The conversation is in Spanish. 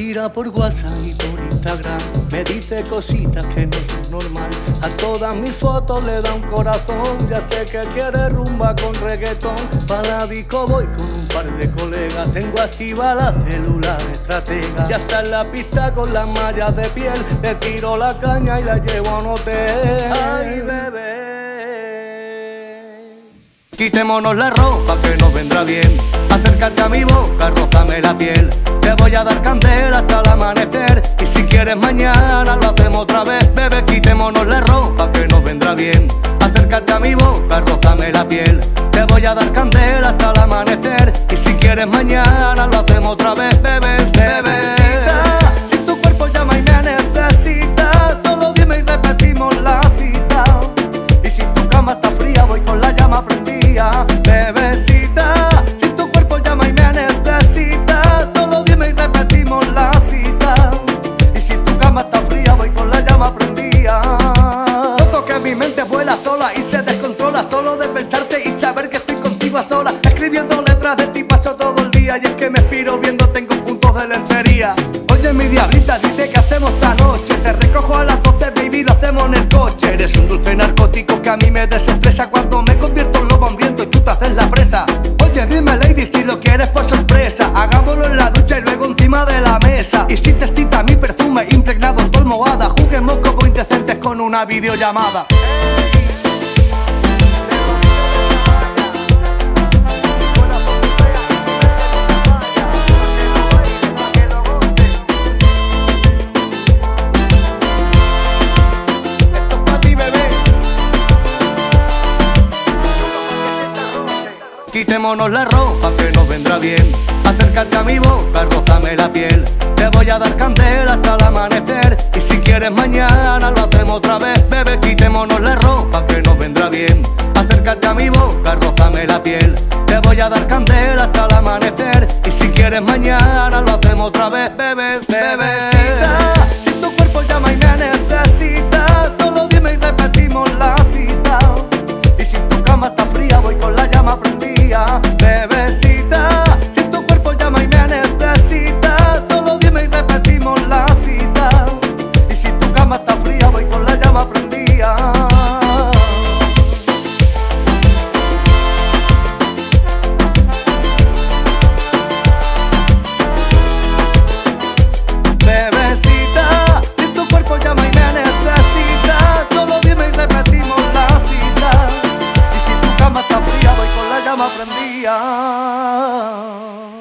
tira por WhatsApp y por Instagram, me dice cositas que no son normal. A todas mis fotos le da un corazón, ya sé que quiere rumba con reggaetón. Pa' la disco voy con un par de colegas, tengo activa la célula de estratega. Ya está en la pista con las mallas de piel, le tiro la caña y la llevo a un hotel. Ay, bebé, quitémonos la ropa que nos vendrá bien, acércate a mi boca, rózame la piel. Te voy a dar candela hasta el amanecer, y si quieres mañana lo hacemos otra vez. Bebé, quitémonos la ropa que nos vendrá bien, acércate a mi boca, rózame la piel. Te voy a dar candela hasta el amanecer, y si quieres mañana lo hacemos otra vez. Bebé, bebé, si tu cuerpo llama y me necesita, todos dime y repetimos la cita. Y si tu cama está fría voy con la llama prendida. Bebecita, mi mente vuela sola y se descontrola solo de pensarte y saber que estoy contigo a sola. Escribiendo letras de ti paso todo el día, y es que me inspiro viéndote en conjuntos de lencería. Oye, mi diablita, dime qué hacemos esta noche. Te recojo a las 12, baby, lo hacemos en el coche. Eres un dulce narcótico que a mí me desestresa, cuando me convierto en lobo hambriento y tú te haces la presa. Oye, dime, lady, si lo quieres por sorpresa, hagámoslo en la ducha y luego encima de la mesa. Y si te excita mi perfume impregnado en tu almohada, juguemos como indecentes con una videollamada. Quitémonos la ropa que nos vendrá bien, acércate a mi boca, rózame la piel. Te voy a dar candela hasta el amanecer, y si quieres mañana lo hacemos otra vez. Bebé, quitémonos la ropa que nos vendrá bien, acércate a mi boca, rózame la piel. Te voy a dar candela hasta el amanecer, y si quieres mañana lo hacemos otra vez. Bebé, bebecita, si tu cuerpo llama y me necesita, solo dime y repetimos la cita. Y si tu cama está fría voy con la llama prendida. Bebecita, si tu cuerpo llama y me necesita, solo dime y repetimos la cita. Y si tu cama está fría voy con la llama prendida. Bebecita, si tu cuerpo llama y me necesita, solo dime y repetimos la cita. Y si tu cama está fría voy con la llama prendida.